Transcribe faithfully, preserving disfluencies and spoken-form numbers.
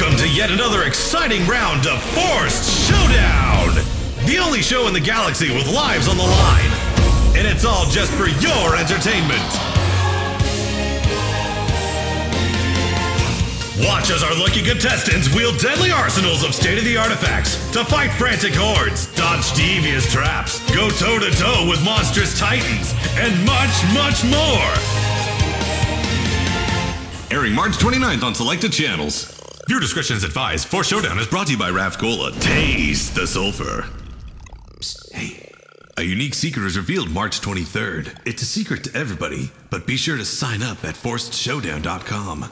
Welcome to yet another exciting round of Forced Showdown! The only show in the galaxy with lives on the line. And it's all just for your entertainment. Watch as our lucky contestants wield deadly arsenals of state-of-the-art artifacts to fight frantic hordes, dodge devious traps, go toe-to-toe with monstrous titans, and much, much more! Airing March twenty-ninth on selected channels. Viewer discretion is advised. Forced Showdown is brought to you by Raf Cola. Taste the sulfur. Psst, hey, a unique secret is revealed March twenty-third. It's a secret to everybody, but be sure to sign up at Forced Showdown dot com.